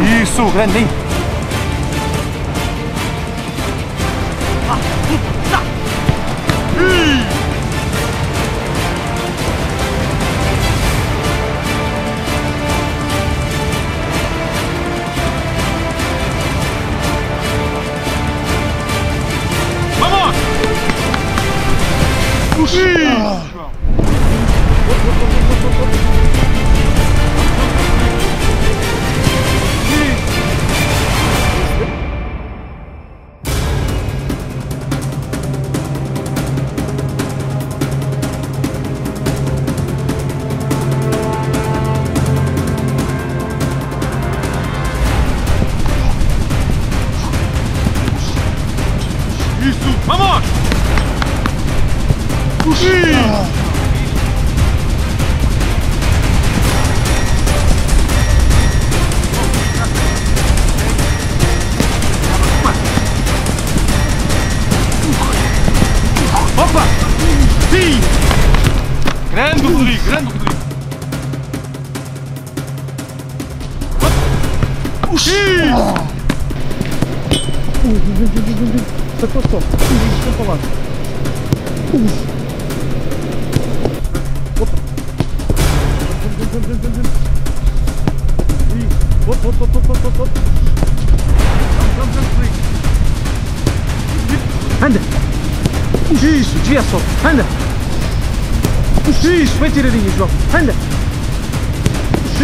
grande. Isso, grande. Vem, tiradinha, João. Anda. X.